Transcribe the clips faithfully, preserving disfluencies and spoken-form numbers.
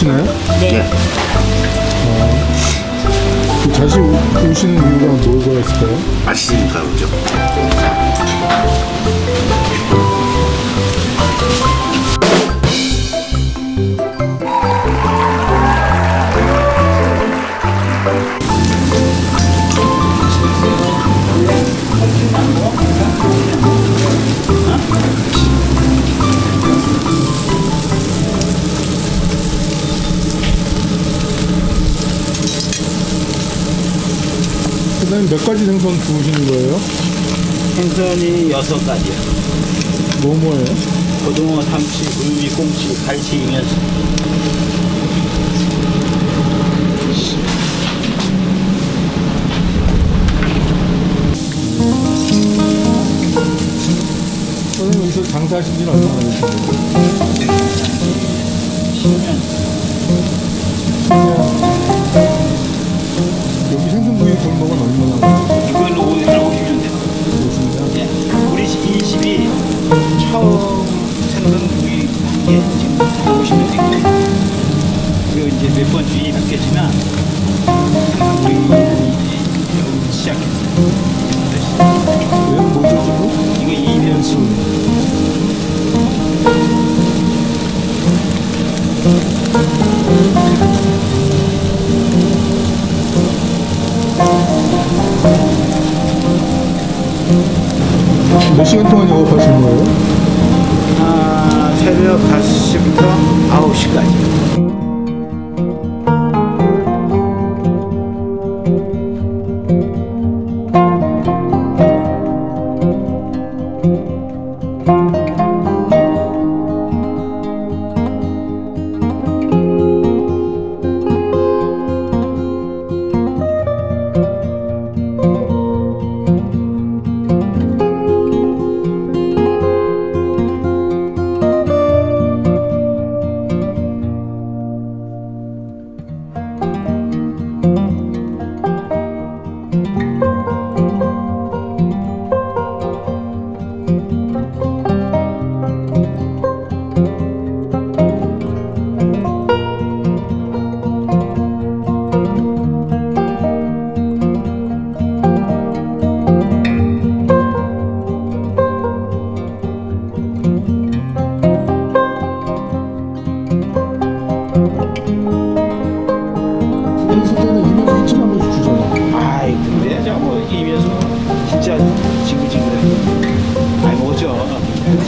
오시나요? 네. 아, 그 자주 오시는 이유가 뭐가 있을까요? 맛있으니까 오죠. 몇 가지 생선 구우시는 거예요? 생선이 여섯 가지요. 뭐 뭐예요? 고등어, 삼치, 물미, 꽁치, 갈치, 잉여치. 선생님 여기서 장사하신 지는 얼마나 되셨어요? 십 년. 여기 생선구이 골목은 얼마나 나요? 이건 오십 년 돼요. 오십 년? 네. 우리 이십이 처음 생선구이 한 게 지금 오십 년 됐고, 그리고 이제 몇 번 주인이 바뀌었지만 생선구이 시작했어요. 왜? 뭐 주시고? 이게 이 년수. 몇 시간 동안 영업하시는 거예요? 아, 새벽 다섯 시부터 아홉 시까지.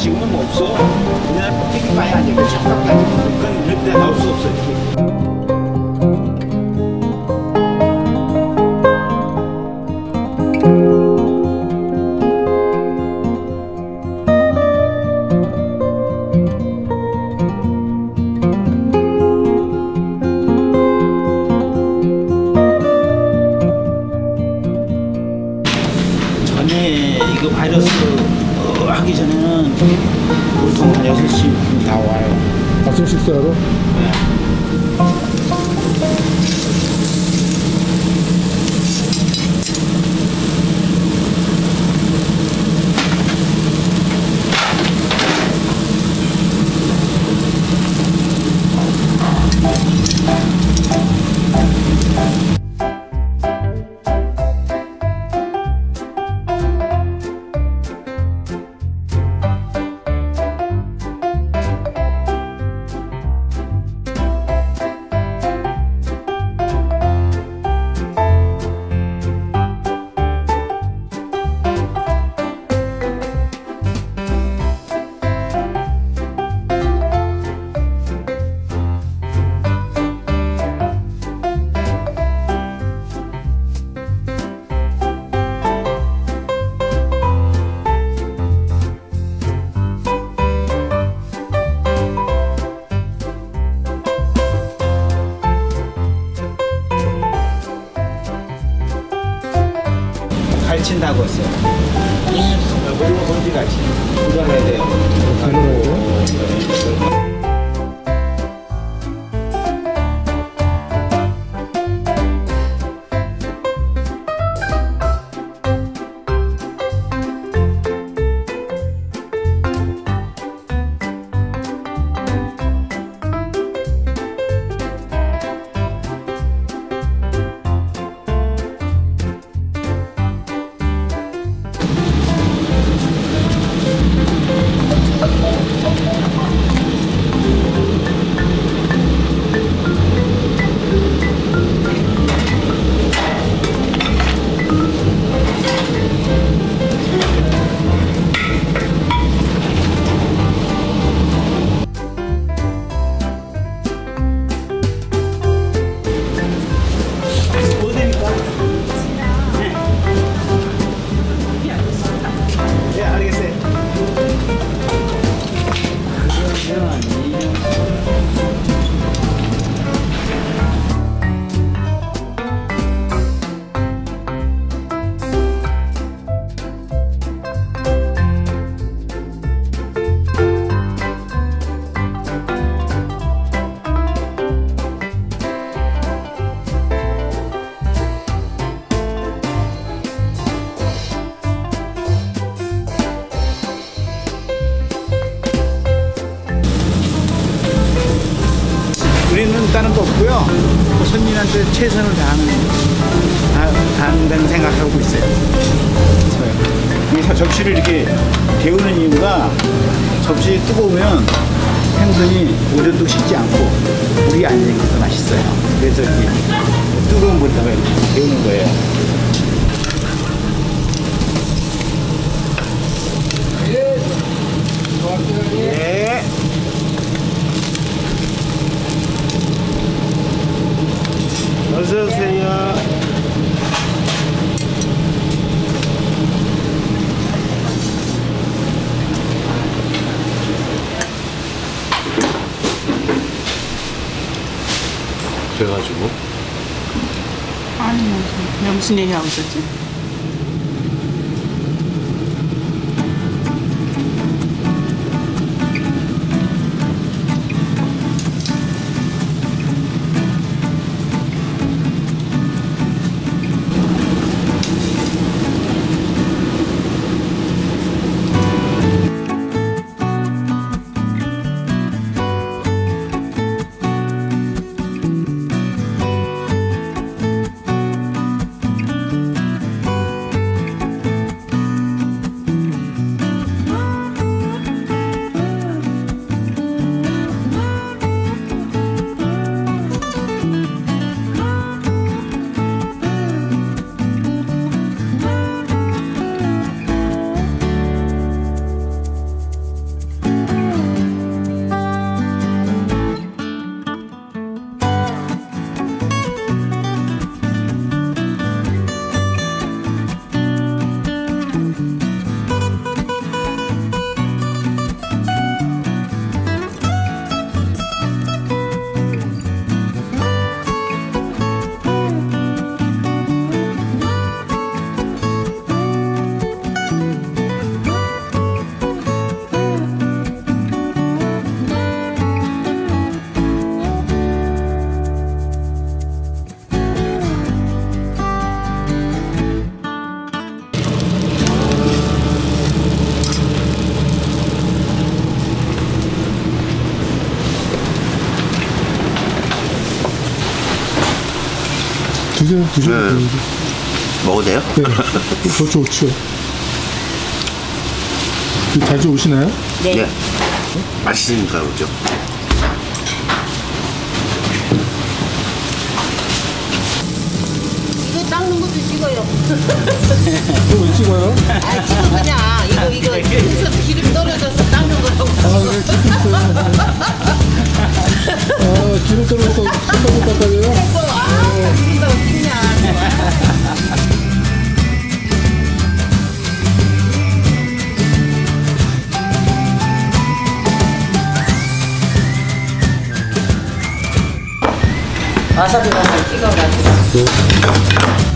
지금은 없어. 그냥 빽빽 많이 안 되고 잠깐 가지고 그건 이런 데 나올 수 없어. 이렇게. 전에 이거 바이러스 하기 전에는 보통 한 여섯 시 다 와요. 아침 식사로? 네. 최대한테 최선을 다하는 다한다는 생각하고 있어요. 그래서 접시를 이렇게 데우는 이유가 접시 뜨거우면 생선이 오전도 식지 않고 물이 안 익어서 맛있어요. 그래서 이렇게 뜨거운 물에다가 이렇게 데우는 거예요. 네. 어서 오세요. 그래가지고 아니 무슨 무슨 얘기하고 있었지? 드세요, 드세요. 네. 드세요. 먹어도 돼요? 네. 더 좋죠. 자주 오시나요? 네. 네. 맛있으니까 오죠. 이거 닦는 것도 찍어요. 이거 왜 찍어요? 아, 찍어 그냥. 이거, 이거. 여기서 기름 떨어져서 닦는 거라고. 아, 왜 찍고 있어요? 아, 기름 떨어져서 손으로 닦아요? 와사비 한번 찍어가지고.